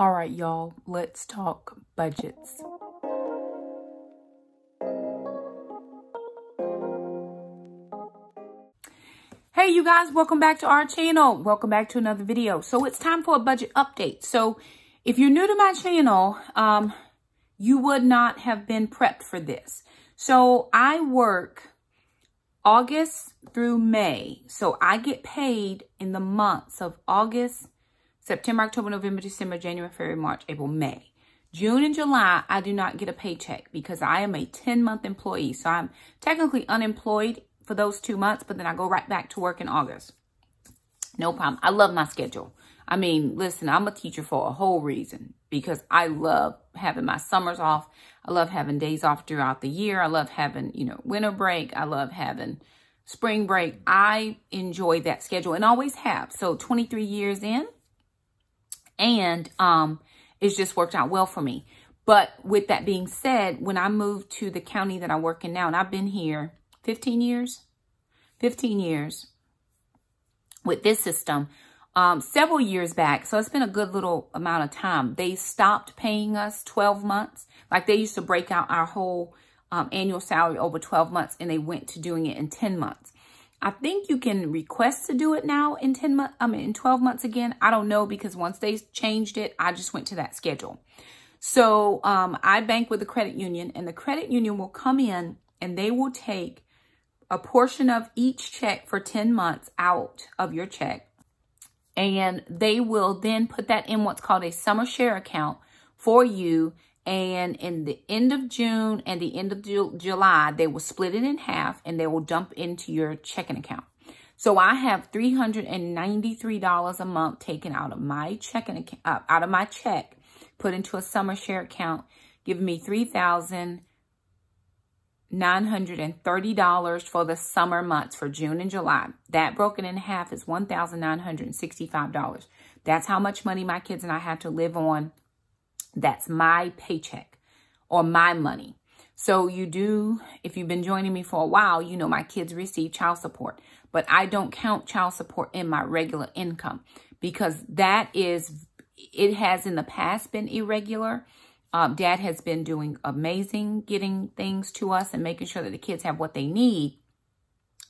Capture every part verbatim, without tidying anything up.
All right, y'all, let's talk budgets. Hey, you guys, welcome back to our channel. Welcome back to another video. So it's time for a budget update. So if you're new to my channel, um, you would not have been prepped for this. So I work August through May. So I get paid in the months of August, September, October, November, December, January, February, March, April, May. June and July, I do not get a paycheck because I am a ten-month employee. So I'm technically unemployed for those two months, but then I go right back to work in August. No problem. I love my schedule. I mean, listen, I'm a teacher for a whole reason because I love having my summers off. I love having days off throughout the year. I love having, you know, winter break. I love having spring break. I enjoy that schedule and always have. So twenty-three years in. And um, it's just worked out well for me. But with that being said, when I moved to the county that I work in now, and I've been here fifteen years, fifteen years with this system, um, several years back. So it's been a good little amount of time. They stopped paying us twelve months. Like they used to break out our whole um, annual salary over twelve months, and they went to doing it in ten months. I think you can request to do it now in ten months, I mean, in twelve months again. I don't know, because once they changed it, I just went to that schedule. So um, I bank with the credit union, and the credit union will come in and they will take a portion of each check for ten months out of your check. And they will then put that in what's called a summer share account for you. And in the end of June and the end of Ju- July, they will split it in half and they will dump into your checking account. So I have three hundred ninety-three dollars a month taken out of my checking account, uh, out of my check, put into a summer share account, giving me three thousand nine hundred thirty dollars for the summer months for June and July. That broken in half is one thousand nine hundred sixty-five dollars. That's how much money my kids and I have to live on. That's my paycheck or my money. So you do, if you've been joining me for a while, you know my kids receive child support, but I don't count child support in my regular income because that is, it has in the past been irregular. Um, Dad has been doing amazing, getting things to us and making sure that the kids have what they need.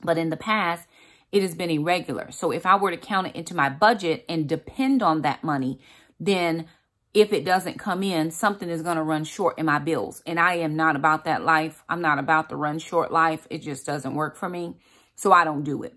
But in the past, it has been irregular. So if I were to count it into my budget and depend on that money, then if it doesn't come in, something is going to run short in my bills. And I am not about that life. I'm not about the run short life. It just doesn't work for me. So I don't do it.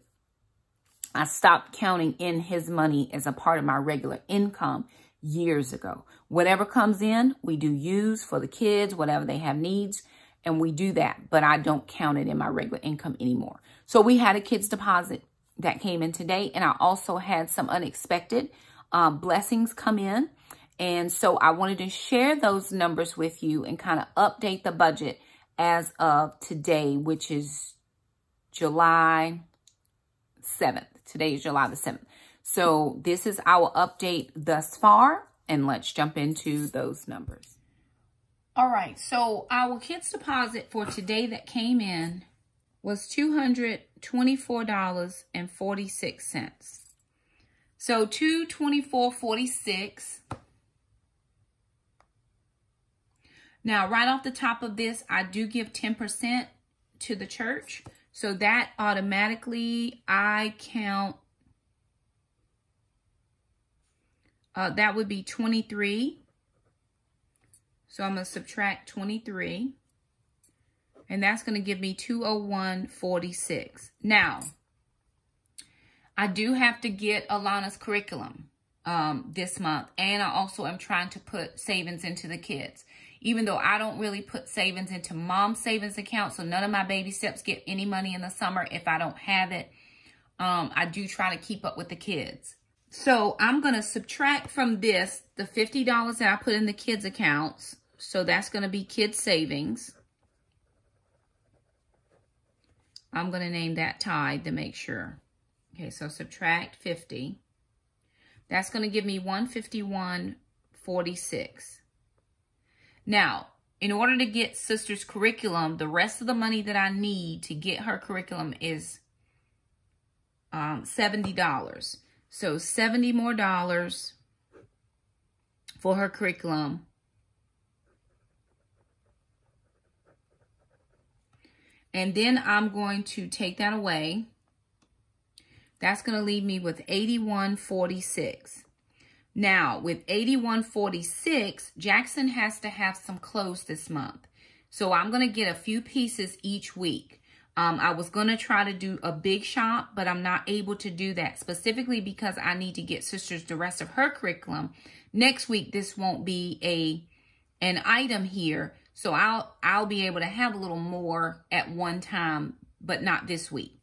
I stopped counting in his money as a part of my regular income years ago. Whatever comes in, we do use for the kids, whatever they have needs. And we do that. But I don't count it in my regular income anymore. So we had a kids deposit that came in today. And I also had some unexpected uh, blessings come in. And so I wanted to share those numbers with you and kind of update the budget as of today, which is July seventh. Today is July the seventh. So this is our update thus far. And let's jump into those numbers. All right. So our kids deposit for today that came in was two hundred twenty-four dollars and forty-six cents. So two hundred twenty-four dollars and forty-six cents. Now, right off the top of this, I do give ten percent to the church. So that automatically, I count, uh, that would be twenty-three. So I'm going to subtract twenty-three. And that's going to give me two hundred one dollars and forty-six cents. Now, I do have to get Alana's curriculum um, this month. And I also am trying to put savings into the kids. Even though I don't really put savings into mom's savings account, so none of my baby steps get any money in the summer if I don't have it. Um, I do try to keep up with the kids. So I'm going to subtract from this the fifty dollars that I put in the kids' accounts. So that's going to be kids' savings. I'm going to name that Tide to make sure. Okay, so subtract fifty. That's going to give me one hundred fifty-one dollars and forty-six cents. Now, in order to get Sister's curriculum, the rest of the money that I need to get her curriculum is um, seventy dollars. So seventy more dollars for her curriculum. And then I'm going to take that away. That's going to leave me with eighty-one forty-six. Now, with eighty-one forty-six, Jackson has to have some clothes this month. So I'm going to get a few pieces each week. Um, I was going to try to do a big shop, but I'm not able to do that specifically because I need to get Sisters the rest of her curriculum. Next week, this won't be a an item here. So I'll, I'll be able to have a little more at one time, but not this week.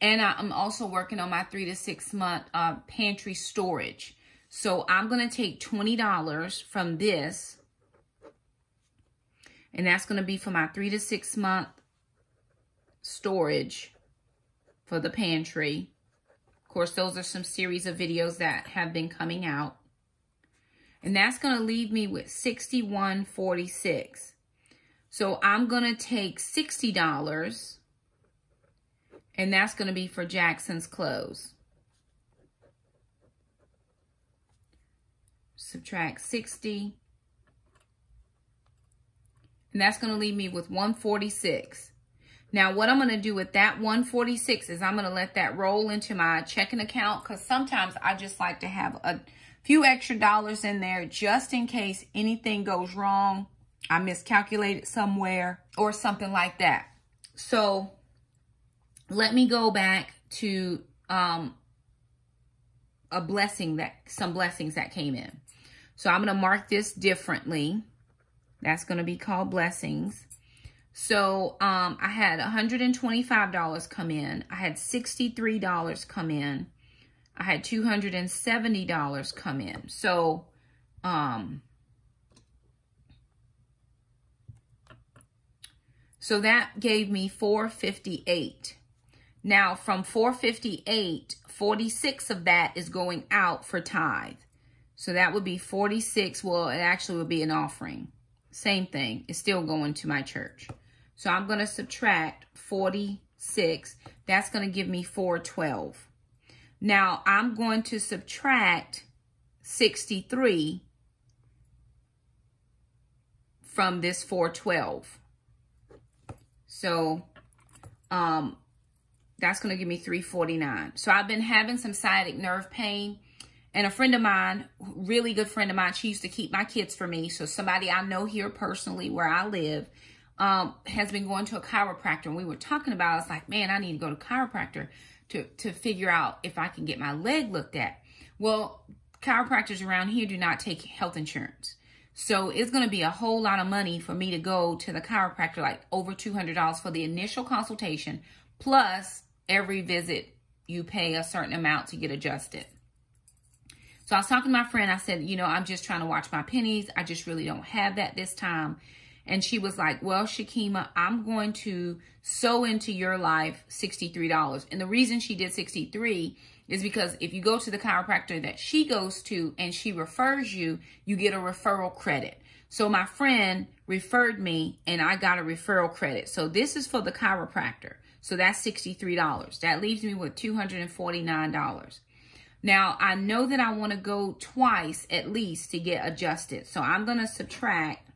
And I'm also working on my three to six month uh, pantry storage. So I'm going to take twenty dollars from this. And that's going to be for my three to six month storage for the pantry. Of course, those are some series of videos that have been coming out. And that's going to leave me with sixty-one forty-six. So I'm going to take sixty dollars. And that's going to be for Jackson's clothes. Subtract sixty. And that's going to leave me with one forty-six. Now, what I'm going to do with that one forty-six is I'm going to let that roll into my checking account, because sometimes I just like to have a few extra dollars in there just in case anything goes wrong. I miscalculated somewhere or something like that. So let me go back to um, a blessing that some blessings that came in. So I'm going to mark this differently. That's going to be called blessings. So um, I had one hundred twenty-five dollars come in. I had sixty-three dollars come in. I had two hundred seventy dollars come in. So um, so that gave me four fifty-eight. Now from four fifty-eight, forty-six of that is going out for tithe. So that would be forty-six. Well, it actually would be an offering. Same thing. It's still going to my church. So I'm going to subtract forty-six. That's going to give me four twelve. Now, I'm going to subtract sixty-three from this four twelve. So, um, that's going to give me three forty-nine. So, I've been having some sciatic nerve pain. And a friend of mine, really good friend of mine, she used to keep my kids for me. So, somebody I know here personally where I live um, has been going to a chiropractor. And we were talking about it. I was like, man, I need to go to a chiropractor to, to figure out if I can get my leg looked at. Well, chiropractors around here do not take health insurance. So it's going to be a whole lot of money for me to go to the chiropractor, like over two hundred dollars for the initial consultation. Plus, every visit, you pay a certain amount to get adjusted. So I was talking to my friend. I said, you know, I'm just trying to watch my pennies. I just really don't have that this time. And she was like, well, Shakema, I'm going to sow into your life sixty-three dollars. And the reason she did sixty-three is because if you go to the chiropractor that she goes to and she refers you, you get a referral credit. So my friend referred me and I got a referral credit. So this is for the chiropractor. So that's sixty-three dollars. That leaves me with two hundred forty-nine dollars. Now, I know that I want to go twice at least to get adjusted. So I'm going to subtract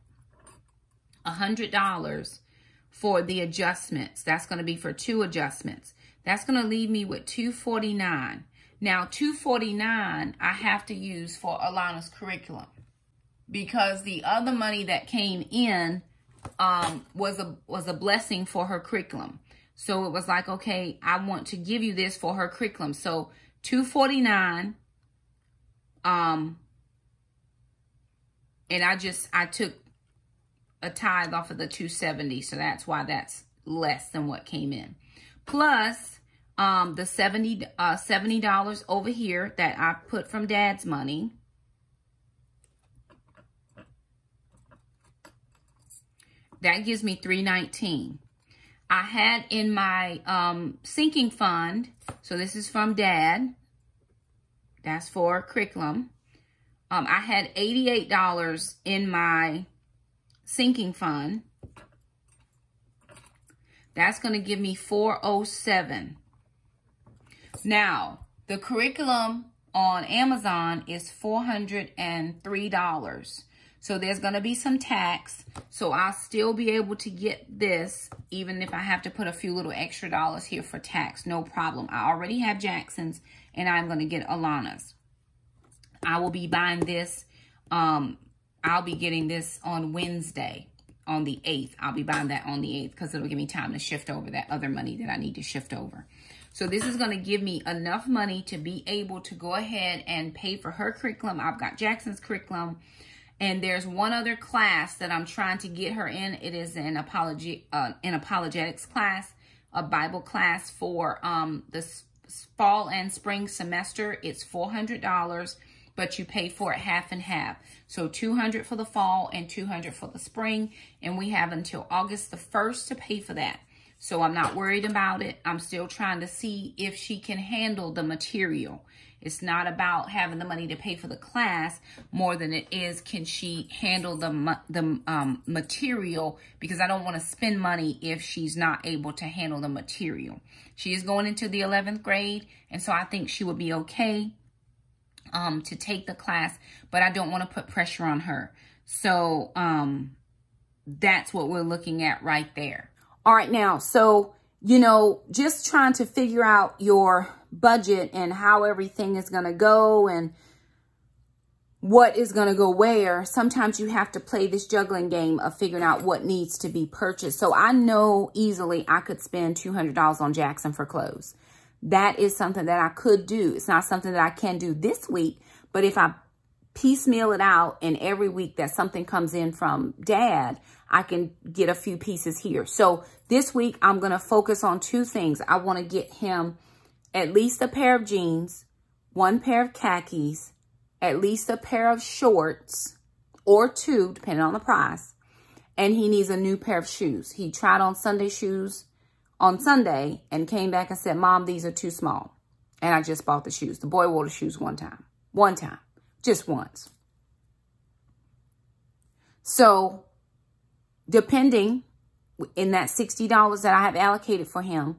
one hundred dollars for the adjustments. That's going to be for two adjustments. That's going to leave me with two forty-nine. Now, two forty-nine I have to use for Alana's curriculum because the other money that came in um, was a was a blessing for her curriculum. So it was like, okay, I want to give you this for her curriculum. So two forty-nine, um, and I just I took a tithe off of the two seventy, so that's why that's less than what came in. Plus um, the seventy dollars over here that I put from Dad's money. That gives me three nineteen. I had in my um, sinking fund, so this is from Dad. That's for curriculum. Um, I had eighty-eight dollars in my sinking fund. That's going to give me four oh seven. Now, the curriculum on Amazon is four hundred three dollars. So there's going to be some tax. So I'll still be able to get this, even if I have to put a few little extra dollars here for tax. No problem. I already have Jackson's, and I'm going to get Alana's. I will be buying this. Um, I'll be getting this on Wednesday, on the eighth. I'll be buying that on the eighth because it'll give me time to shift over that other money that I need to shift over. So this is going to give me enough money to be able to go ahead and pay for her curriculum. I've got Jackson's curriculum. And there's one other class that I'm trying to get her in. It is an apology, uh, an apologetics class, a Bible class for um, the fall and spring semester. It's four hundred dollars, but you pay for it half and half. So two hundred dollars for the fall and two hundred dollars for the spring. And we have until August the first to pay for that. So I'm not worried about it. I'm still trying to see if she can handle the material. It's not about having the money to pay for the class more than it is, can she handle the, the um, material? Because I don't want to spend money if she's not able to handle the material. She is going into the eleventh grade, and so I think she would be okay um, to take the class, but I don't want to put pressure on her. So um, that's what we're looking at right there. All right, now, so, you know, just trying to figure out your budget and how everything is going to go and what is going to go where. Sometimes you have to play this juggling game of figuring out what needs to be purchased. So I know easily I could spend two hundred dollars on Jackson for clothes. That is something that I could do. It's not something that I can do this week, but if I piecemeal it out and every week that something comes in from Dad, I can get a few pieces here. So this week I'm going to focus on two things. I want to get him at least a pair of jeans, one pair of khakis, at least a pair of shorts or two, depending on the price. And he needs a new pair of shoes. He tried on Sunday shoes on Sunday and came back and said, Mom, these are too small. And I just bought the shoes. The boy wore the shoes one time, one time, just once. So depending in that sixty dollars that I have allocated for him,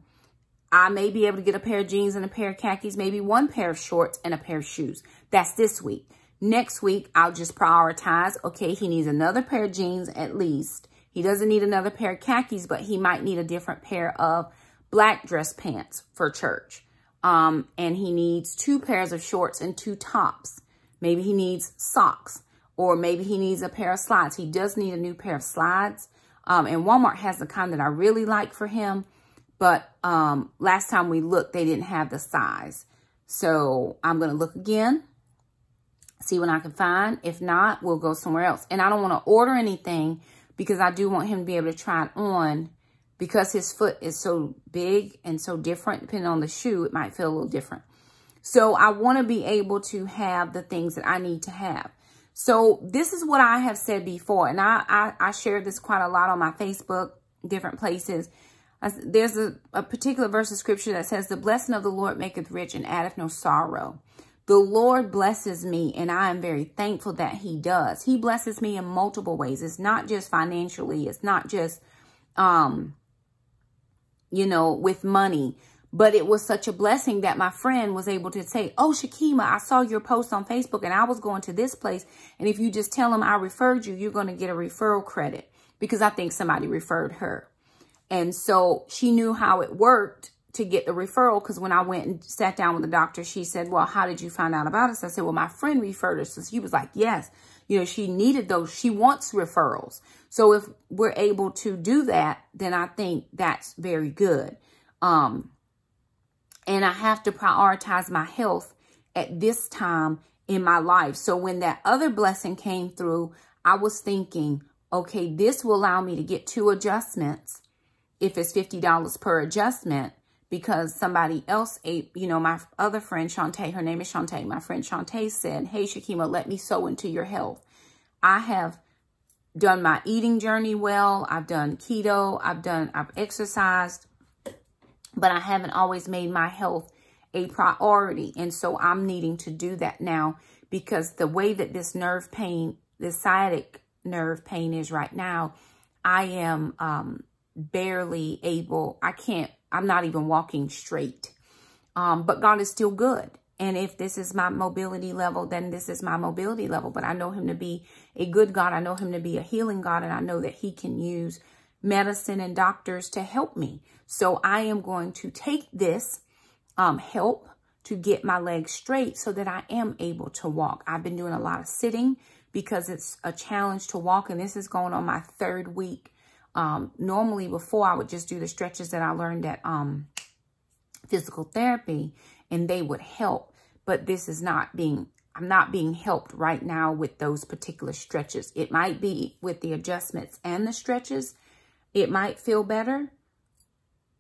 I may be able to get a pair of jeans and a pair of khakis, maybe one pair of shorts and a pair of shoes. That's this week. Next week, I'll just prioritize. Okay, he needs another pair of jeans at least. He doesn't need another pair of khakis, but he might need a different pair of black dress pants for church. Um, and he needs two pairs of shorts and two tops. Maybe he needs socks, or maybe he needs a pair of slides. He does need a new pair of slides. Um, and Walmart has the kind that I really like for him. But um, last time we looked, they didn't have the size. So I'm going to look again, see what I can find. If not, we'll go somewhere else. And I don't want to order anything because I do want him to be able to try it on because his foot is so big and so different. Depending on the shoe, it might feel a little different. So I want to be able to have the things that I need to have. So this is what I have said before. And I, I, I shared this quite a lot on my Facebook, different places. There's a, a particular verse of scripture that says, the blessing of the Lord maketh rich and addeth no sorrow. The Lord blesses me, and I am very thankful that he does. He blesses me in multiple ways. It's not just financially. It's not just, um, you know, with money. But it was such a blessing that my friend was able to say, oh, Shakema, I saw your post on Facebook, and I was going to this place. And if you just tell them I referred you, you're going to get a referral credit because I think somebody referred her. And so she knew how it worked to get the referral, because when I went and sat down with the doctor, she said, well, how did you find out about us? I said, well, my friend referred us. So she was like, yes, you know, she needed those. She wants referrals. So if we're able to do that, then I think that's very good. Um, and I have to prioritize my health at this time in my life. So when that other blessing came through, I was thinking, okay, this will allow me to get two adjustments. If it's fifty dollars per adjustment, because somebody else ate, you know, my other friend, Shantae, her name is Shantae. My friend Shantae said, hey, Shakema, let me sow into your health. I have done my eating journey well. I've done keto. I've done, I've exercised, but I haven't always made my health a priority. And so I'm needing to do that now, because the way that this nerve pain, this sciatic nerve pain is right now, I am, um, barely able, I can't, I'm not even walking straight. Um, but God is still good. And if this is my mobility level, then this is my mobility level. But I know him to be a good God. I know him to be a healing God. And I know that he can use medicine and doctors to help me. So I am going to take this um, help to get my legs straight so that I am able to walk. I've been doing a lot of sitting because it's a challenge to walk. And this is going on my third week. Um, normally before I would just do the stretches that I learned at um, physical therapy, and they would help. But this is not being, I'm not being helped right now with those particular stretches. It might be with the adjustments and the stretches. It might feel better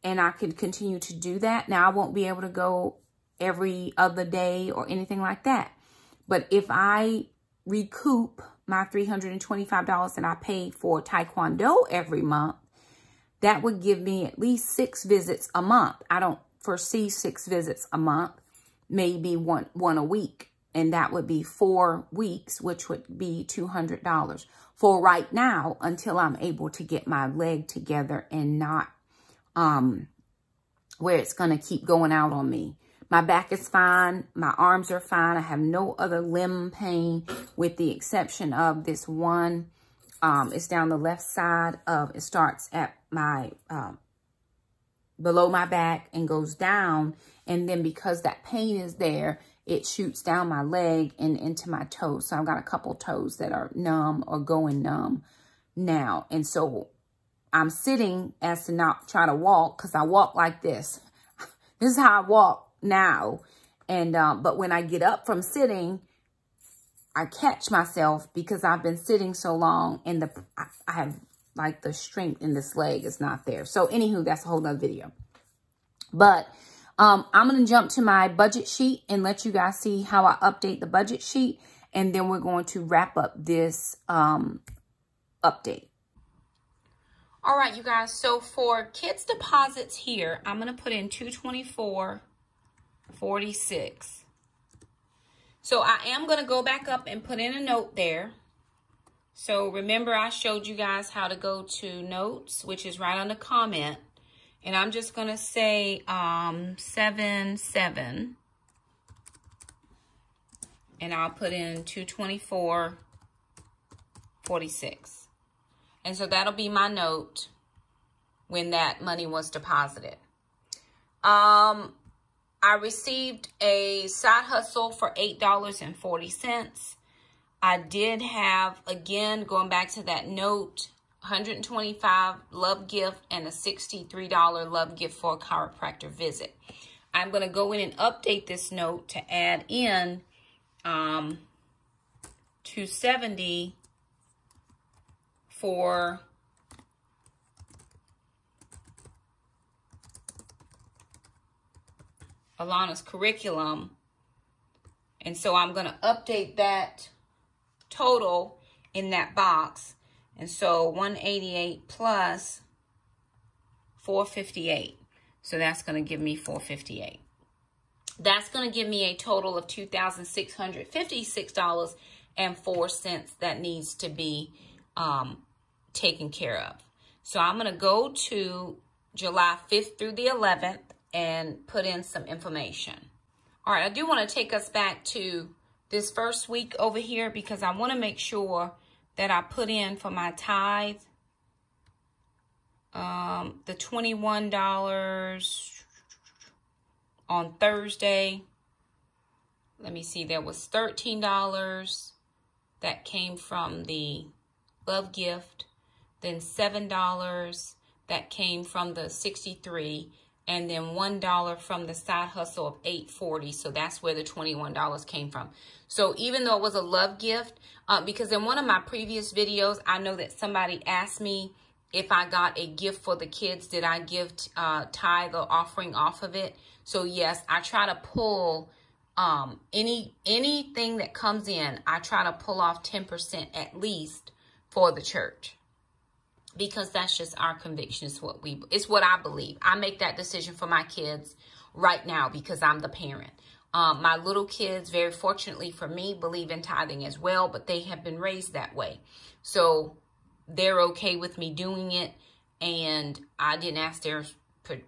and I could continue to do that. Now I won't be able to go every other day or anything like that. But if I recoup my three hundred twenty-five dollars that I paid for Taekwondo every month, that would give me at least six visits a month. I don't foresee six visits a month, maybe one, one a week. And that would be four weeks, which would be two hundred dollars for right now until I'm able to get my leg together and not um, where it's going to keep going out on me. My back is fine. My arms are fine. I have no other limb pain with the exception of this one. Um, it's down the left side of, it starts at my, um, below my back and goes down. And then because that pain is there, it shoots down my leg and into my toes. So I've got a couple toes that are numb or going numb now. And so I'm sitting as to not try to walk because I walk like this. This is how I walk now. And, um, but when I get up from sitting, I catch myself because I've been sitting so long and the, I, I have like the strength in this leg is not there. So anywho, that's a whole nother video, but, um, I'm going to jump to my budget sheet and let you guys see how I update the budget sheet. And then we're going to wrap up this, um, update. All right, you guys. So for kids deposits here, I'm going to put in two twenty-four forty-six. So I am going to go back up and put in a note there. So remember I showed you guys how to go to notes, which is right on the comment. And I'm just going to say um, seven seven. And I'll put in two twenty-four forty-six. And so that'll be my note when that money was deposited. Um... I received a side hustle for eight dollars and forty cents. I did have, again, going back to that note, one hundred twenty-five dollars love gift and a sixty-three dollars love gift for a chiropractor visit. I'm going to go in and update this note to add in um, two hundred seventy dollars for Alana's curriculum. And so I'm going to update that total in that box. And so one eighty-eight plus four fifty-eight. So that's going to give me four fifty-eight. That's going to give me a total of two thousand six hundred fifty-six dollars and four cents that needs to be um, taken care of. So I'm going to go to July fifth through the eleventh. And put in some information. All right, I do want to take us back to this first week over here because I want to make sure that I put in for my tithe um, the twenty-one dollars on Thursday. Let me see, there was thirteen dollars that came from the love gift, then seven dollars that came from the sixty-three. And then one dollar from the side hustle of eight forty. So that's where the twenty-one dollars came from. So even though it was a love gift, uh, because in one of my previous videos, I know that somebody asked me if I got a gift for the kids, did I give uh, tithe or offering off of it? So yes, I try to pull um, any anything that comes in, I try to pull off ten percent at least for the church. Because that's just our conviction. It's what we, it's what I believe. I make that decision for my kids right now because I'm the parent. Um, my little kids, very fortunately for me, believe in tithing as well, but they have been raised that way. So they're okay with me doing it. And I didn't ask their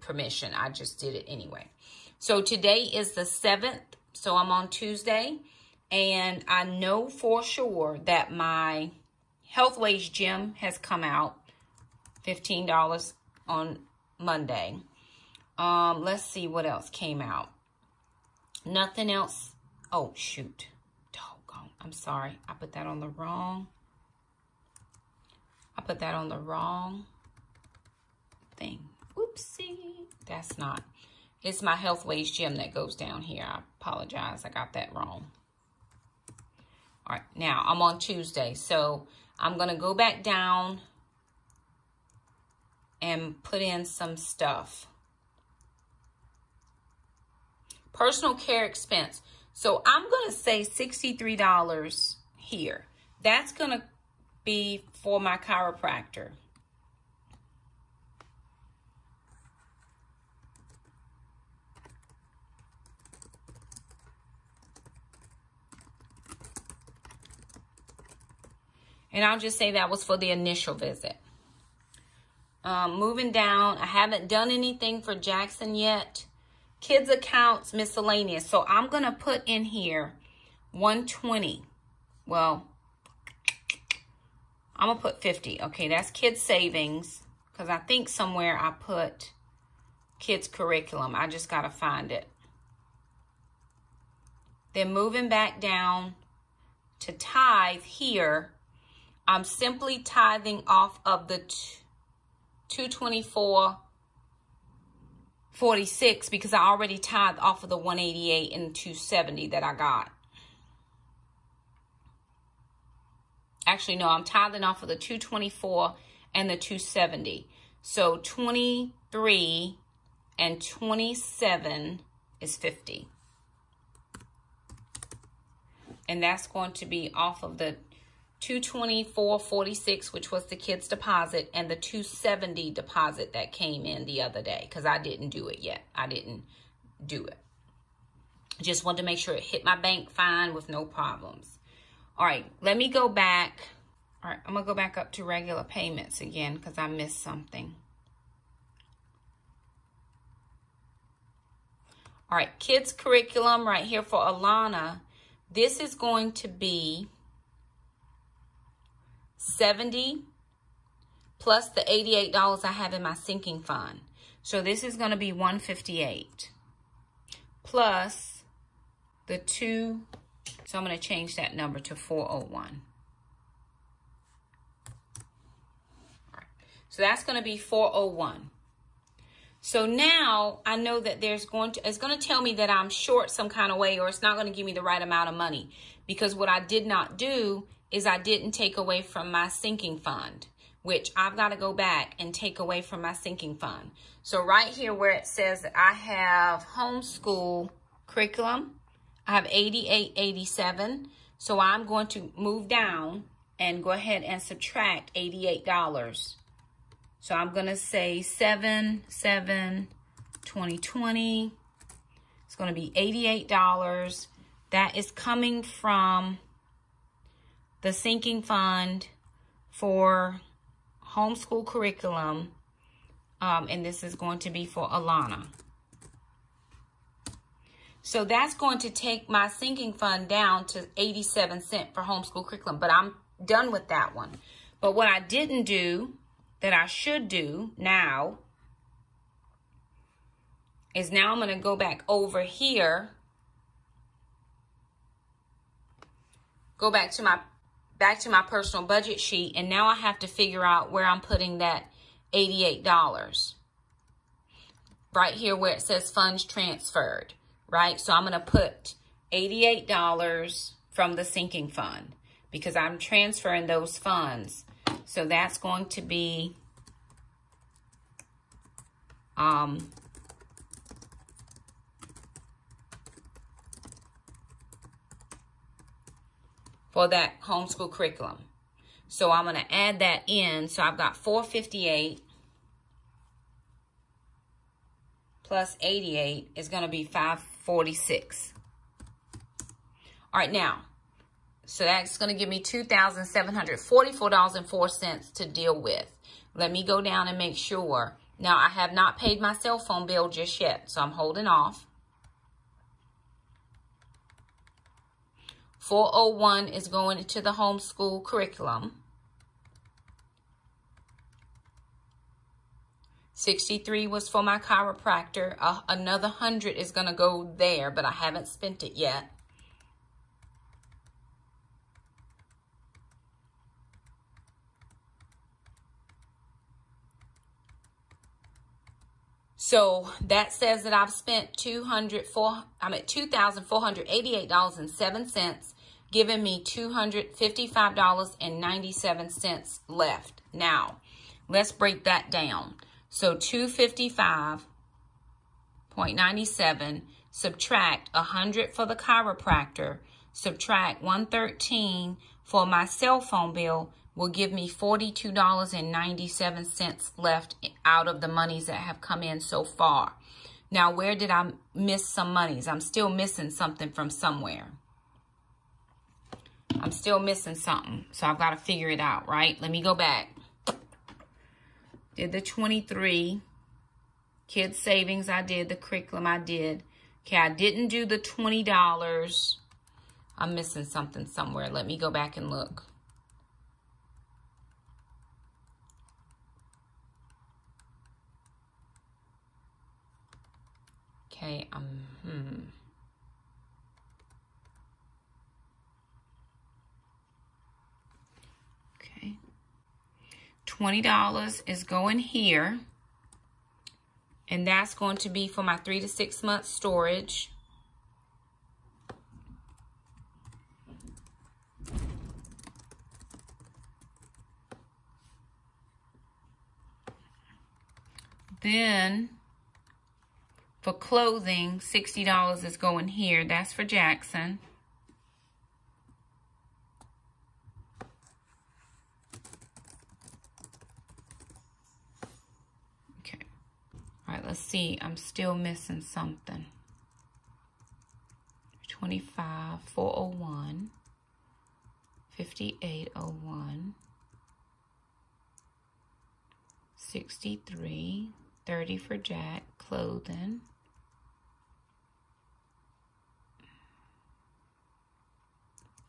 permission. I just did it anyway. So today is the seventh So I'm on Tuesday, and I know for sure that my Health Wage Gym has come out fifteen dollars on Monday. Um, let's see what else came out. Nothing else. Oh, shoot. Doggone. I'm sorry. I put that on the wrong. I put that on the wrong thing. Oopsie. That's not. It's my Health Wage Gym that goes down here. I apologize. I got that wrong. All right. Now, I'm on Tuesday. So, I'm going to go back down and put in some stuff. Personal care expense. So, I'm going to say sixty-three dollars here. That's going to be for my chiropractor. And I'll just say that was for the initial visit. Um, moving down, I haven't done anything for Jackson yet. Kids accounts, miscellaneous. So I'm going to put in here one twenty. Well, I'm going to put fifty. Okay, that's kids savings. Because I think somewhere I put kids curriculum. I just got to find it. Then moving back down to tithe here. I'm simply tithing off of the two twenty-four forty-six because I already tithed off of the one eighty-eight and two seventy that I got. Actually, no, I'm tithing off of the two twenty-four and the two seventy. So twenty-three and twenty-seven is fifty. And that's going to be off of the two twenty-four forty-six, which was the kids deposit, and the two seventy deposit that came in the other day, because I didn't do it yet. I didn't do it. Just wanted to make sure it hit my bank fine with no problems. All right, let me go back. All right, I'm going to go back up to regular payments again, because I missed something. All right, kids curriculum right here for Alana. This is going to be seventy plus the eighty-eight dollars I have in my sinking fund. So this is going to be one fifty-eight plus the two. So I'm going to change that number to four oh one. All right. So that's going to be four oh one. So now I know that there's going to, it's going to tell me that I'm short some kind of way, or it's not going to give me the right amount of money, because what I did not do is I didn't take away from my sinking fund, which I've got to go back and take away from my sinking fund. So right here where it says that I have homeschool curriculum, I have eighty-eight eighty-seven. So I'm going to move down and go ahead and subtract eighty-eight dollars. So I'm going to say seven seven twenty twenty. It's going to be eighty-eight dollars. That is coming from the sinking fund for homeschool curriculum, um, and this is going to be for Alana. So that's going to take my sinking fund down to eighty-seven cents for homeschool curriculum, but I'm done with that one. But what I didn't do that I should do now is now I'm going to go back over here, go back to my back to my personal budget sheet, and now I have to figure out where I'm putting that eighty-eight dollars. Right here where it says funds transferred, right? So I'm going to put eighty-eight dollars from the sinking fund because I'm transferring those funds. So that's going to be um for that homeschool curriculum. So I'm going to add that in. So I've got four fifty-eight plus eighty-eight is going to be five forty-six. All right, now, so that's going to give me two thousand seven hundred forty-four dollars and four cents to deal with. Let me go down and make sure. Now, I have not paid my cell phone bill just yet, so I'm holding off. four oh one is going into the homeschool curriculum. sixty-three was for my chiropractor. Uh, another one hundred is going to go there, but I haven't spent it yet. So that says that I've spent two hundred four, I'm at two thousand four hundred eighty-eight dollars and seven cents, giving me two hundred fifty-five dollars and ninety-seven cents left. Now, let's break that down. So two hundred fifty-five dollars and ninety-seven cents, subtract one hundred dollars for the chiropractor, subtract one hundred thirteen dollars for my cell phone bill, will give me forty-two dollars and ninety-seven cents left out of the monies that have come in so far. Now, where did I miss some monies? I'm still missing something from somewhere. I'm still missing something, so I've got to figure it out, right? Let me go back. Did the twenty-three, kids savings I did, the curriculum I did. Okay, I didn't do the twenty dollars. I'm missing something somewhere. Let me go back and look. Okay, um, hmm. twenty dollars is going here, and that's going to be for my three to six month storage. Then for clothing, sixty dollars is going here. That's for Jackson. Let's see, I'm still missing something. twenty-five, four oh one, fifty-eight oh one, sixty-three, thirty for Jack, clothing.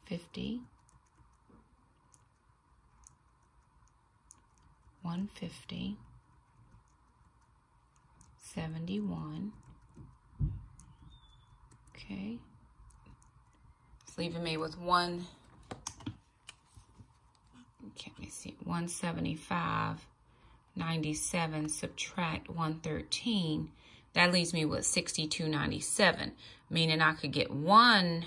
fifty, one hundred fifty. seventy-one. Okay. It's leaving me with one. Okay, let me see. one seventy-five ninety-seven subtract one thirteen. That leaves me with sixty-two ninety-seven, meaning I could get one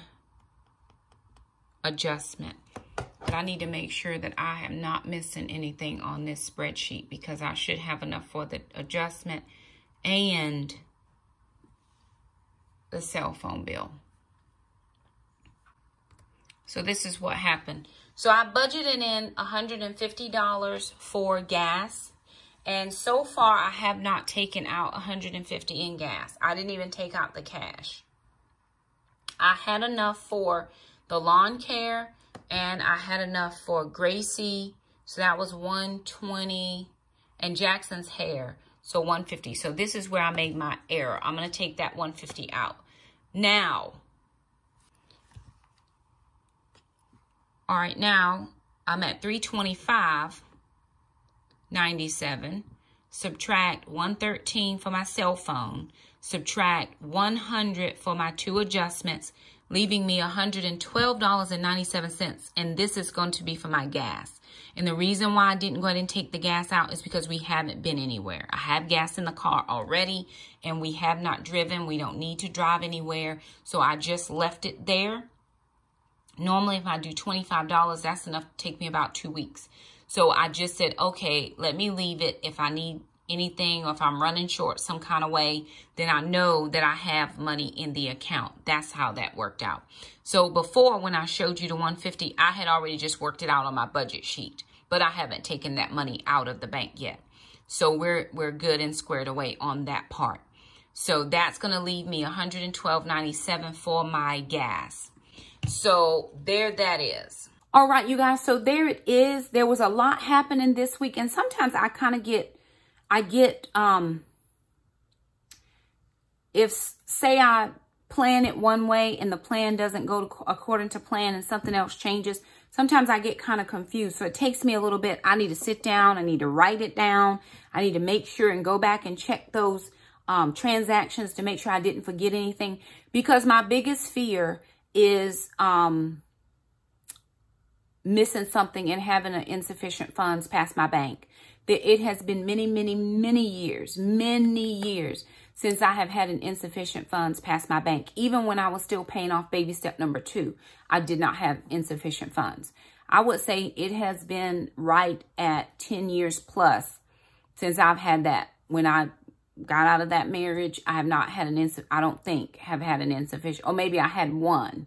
adjustment. But I need to make sure that I am not missing anything on this spreadsheet, because I should have enough for the adjustment and the cell phone bill. So this is what happened. So I budgeted in one hundred fifty dollars for gas, and so far I have not taken out one hundred fifty dollars in gas. I didn't even take out the cash. I had enough for the lawn care, and I had enough for Gracie, so that was one hundred twenty dollars, and Jackson's hair. So one hundred fifty dollars. So this is where I made my error. I'm going to take that one hundred fifty dollars out. Now, all right, now I'm at three hundred twenty-five dollars and ninety-seven cents. Subtract one hundred thirteen dollars for my cell phone. Subtract one hundred dollars for my two adjustments, leaving me one hundred twelve dollars and ninety-seven cents. And this is going to be for my gas. And the reason why I didn't go ahead and take the gas out is because we haven't been anywhere. I have gas in the car already, and we have not driven. We don't need to drive anywhere, so I just left it there. Normally, if I do twenty-five dollars, that's enough to take me about two weeks. So I just said, okay, let me leave it. If I need anything, or if I'm running short some kind of way, then I know that I have money in the account. That's how that worked out. So before, when I showed you the one hundred fifty dollars, I had already just worked it out on my budget sheet, but I haven't taken that money out of the bank yet. So we're we're good and squared away on that part. So that's going to leave me one hundred twelve dollars and ninety-seven cents for my gas. So there that is. All right, you guys. So there it is. There was a lot happening this week, and sometimes I kind of get I get, um, if say I plan it one way and the plan doesn't go to, according to plan, and something else changes, sometimes I get kind of confused. So it takes me a little bit. I need to sit down. I need to write it down. I need to make sure and go back and check those um, transactions to make sure I didn't forget anything, because my biggest fear is um, missing something and having an insufficient funds past my bank. It has been many, many, many years, many years since I have had an insufficient funds past my bank. Even when I was still paying off baby step number two, I did not have insufficient funds. I would say it has been right at ten years plus since I've had that. When I got out of that marriage, I have not had an ins. I don't think have had an insufficient, or maybe I had one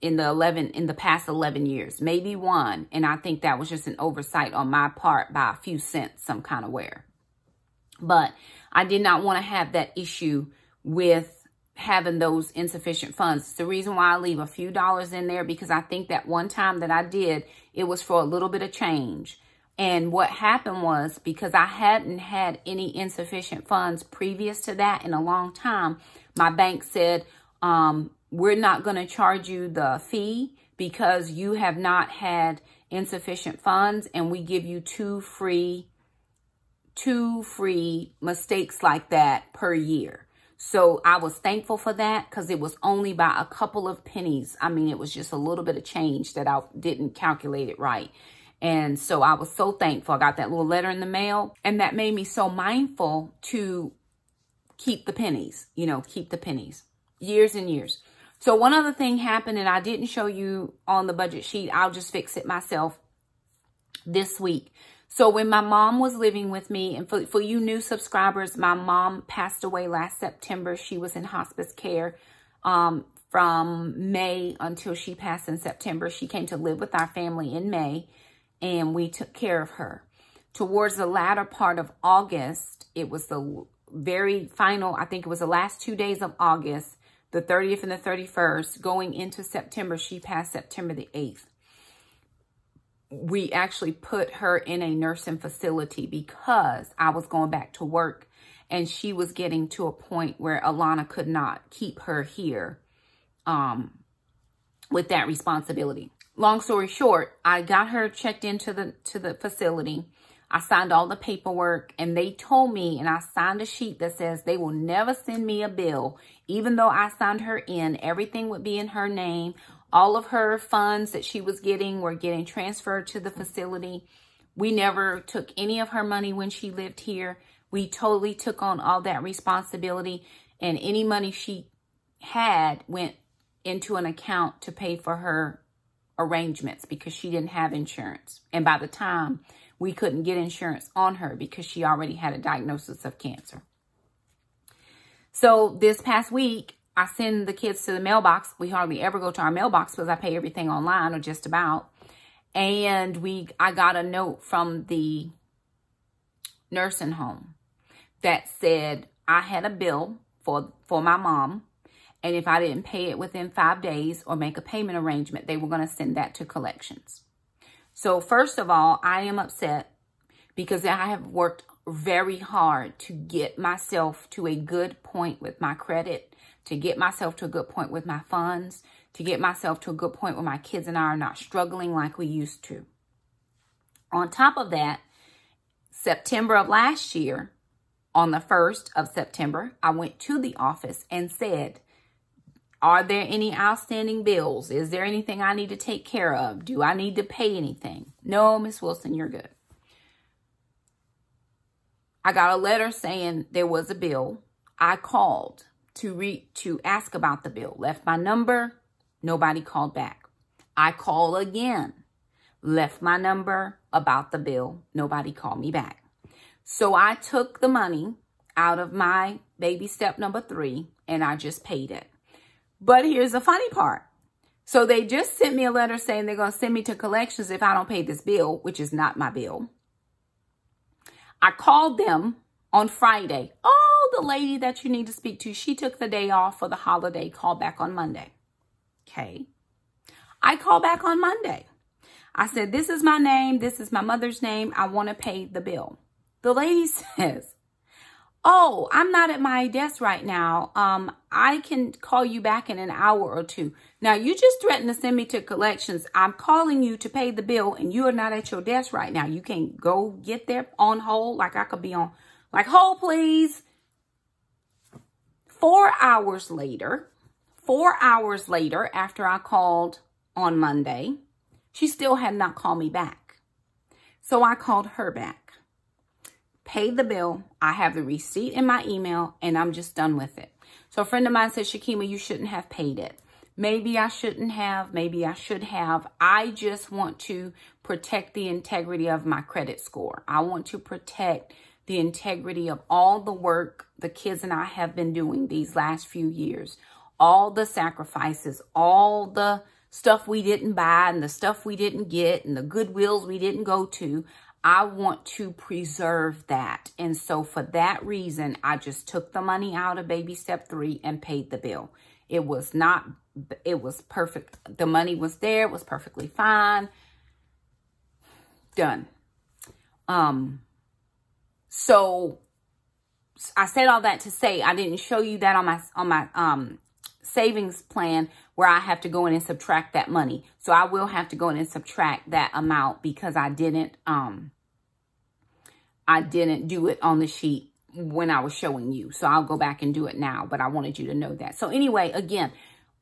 in the eleven, in the past eleven years, maybe one. And I think that was just an oversight on my part by a few cents, some kind of wear. But I did not want to have that issue with having those insufficient funds. It's the reason why I leave a few dollars in there, because I think that one time that I did, it was for a little bit of change. And what happened was, because I hadn't had any insufficient funds previous to that in a long time, my bank said, um, we're not going to charge you the fee because you have not had insufficient funds, and we give you two free two free mistakes like that per year. So I was thankful for that, because it was only by a couple of pennies. I mean, it was just a little bit of change that I didn't calculate it right. And so I was so thankful. I got that little letter in the mail, and that made me so mindful to keep the pennies, you know, keep the pennies, years and years. So one other thing happened, and I didn't show you on the budget sheet. I'll just fix it myself this week. So when my mom was living with me, and for, for you new subscribers, my mom passed away last September. She was in hospice care um, from May until she passed in September. She came to live with our family in May, and we took care of her. Towards the latter part of August, it was the very final, I think it was the last two days of August, the thirtieth and the thirty-first, going into September, she passed September the eighth. We actually put her in a nursing facility because I was going back to work, and she was getting to a point where Alana could not keep her here um, with that responsibility. Long story short, I got her checked into the, to the facility. I signed all the paperwork, and they told me, and I signed a sheet that says they will never send me a bill. Even though I signed her in, everything would be in her name. All of her funds that she was getting were getting transferred to the facility. We never took any of her money when she lived here. We totally took on all that responsibility, and any money she had went into an account to pay for her arrangements, because she didn't have insurance. And by the time, we couldn't get insurance on her because she already had a diagnosis of cancer. So this past week, I send the kids to the mailbox. We hardly ever go to our mailbox because I pay everything online, or just about. And we, I got a note from the nursing home that said I had a bill for, for my mom, and if I didn't pay it within five days or make a payment arrangement, they were going to send that to collections. So first of all, I am upset because I have worked very hard to get myself to a good point with my credit, to get myself to a good point with my funds, to get myself to a good point where my kids and I are not struggling like we used to. On top of that, September of last year, on the first of September, I went to the office and said, are there any outstanding bills? Is there anything I need to take care of? Do I need to pay anything? No, Miz Wilson, you're good. I got a letter saying there was a bill. I called to re to ask about the bill, left my number, nobody called back. I call again, left my number about the bill, nobody called me back. So I took the money out of my baby step number three, and I just paid it. But here's the funny part. So they just sent me a letter saying they're gonna send me to collections if I don't pay this bill, which is not my bill. I called them on Friday. Oh, the lady that you need to speak to, she took the day off for the holiday, call back on Monday. Okay. I call back on Monday. I said, this is my name. This is my mother's name. I want to pay the bill. The lady says, oh, I'm not at my desk right now. Um, I can call you back in an hour or two. Now, you just threatened to send me to collections. I'm calling you to pay the bill, and you are not at your desk right now. You can't go get there on hold. Like, I could be on, like, hold, please. Four hours later, four hours later, after I called on Monday, she still had not called me back. So I called her back, paid the bill. I have the receipt in my email, and I'm just done with it. So a friend of mine said, Shakema, you shouldn't have paid it. Maybe I shouldn't have. Maybe I should have. I just want to protect the integrity of my credit score. I want to protect the integrity of all the work the kids and I have been doing these last few years. All the sacrifices, all the stuff we didn't buy and the stuff we didn't get and the Goodwills we didn't go to. I want to preserve that. And so for that reason, I just took the money out of baby step three and paid the bill. It was not, it was perfect. The money was there. It was perfectly fine. Done. Um, so I said all that to say, I didn't show you that on my, on my, um, savings plan where I have to go in and subtract that money. So I will have to go in and subtract that amount because I didn't, um, I didn't do it on the sheet when I was showing you. So I'll go back and do it now, but I wanted you to know that. So anyway, again,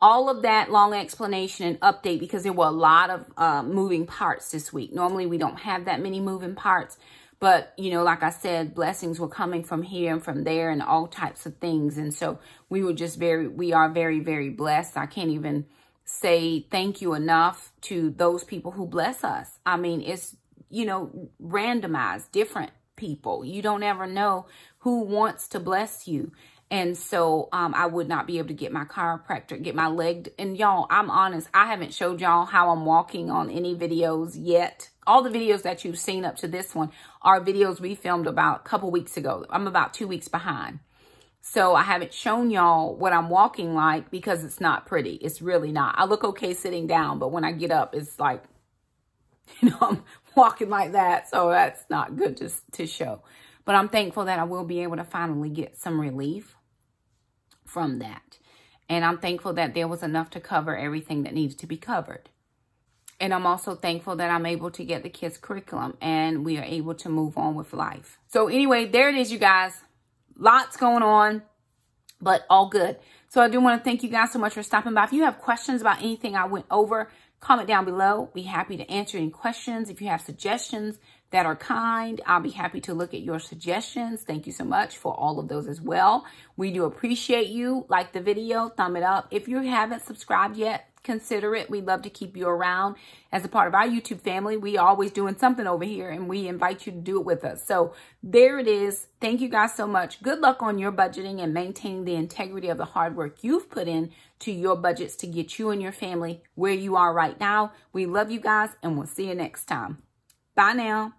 all of that long explanation and update because there were a lot of uh, moving parts this week. Normally we don't have that many moving parts, but, you know, like I said, blessings were coming from here and from there and all types of things. And so we were just very, we are very, very blessed. I can't even say thank you enough to those people who bless us. I mean, it's, you know, randomized, different people. You don't ever know who wants to bless you. And so um, I would not be able to get my chiropractor, get my leg. And y'all, I'm honest, I haven't showed y'all how I'm walking on any videos yet. All the videos that you've seen up to this one are videos we filmed about a couple weeks ago. I'm about two weeks behind. So I haven't shown y'all what I'm walking like because it's not pretty. It's really not. I look okay sitting down, but when I get up, it's like, you know, I'm walking like that. So that's not good to, to show. But I'm thankful that I will be able to finally get some relief from that. And I'm thankful that there was enough to cover everything that needed to be covered. And I'm also thankful that I'm able to get the kids' curriculum and we are able to move on with life. So anyway, there it is, you guys. Lots going on, but all good. So I do want to thank you guys so much for stopping by. If you have questions about anything I went over, comment down below. Be happy to answer any questions. If you have suggestions that are kind, I'll be happy to look at your suggestions. Thank you so much for all of those as well. We do appreciate you. Like the video, thumb it up. If you haven't subscribed yet, consider it. We'd love to keep you around as a part of our YouTube family. We are always doing something over here and we invite you to do it with us. So there it is. Thank you guys so much. Good luck on your budgeting and maintaining the integrity of the hard work you've put in to your budgets to get you and your family where you are right now. We love you guys and we'll see you next time. Bye now.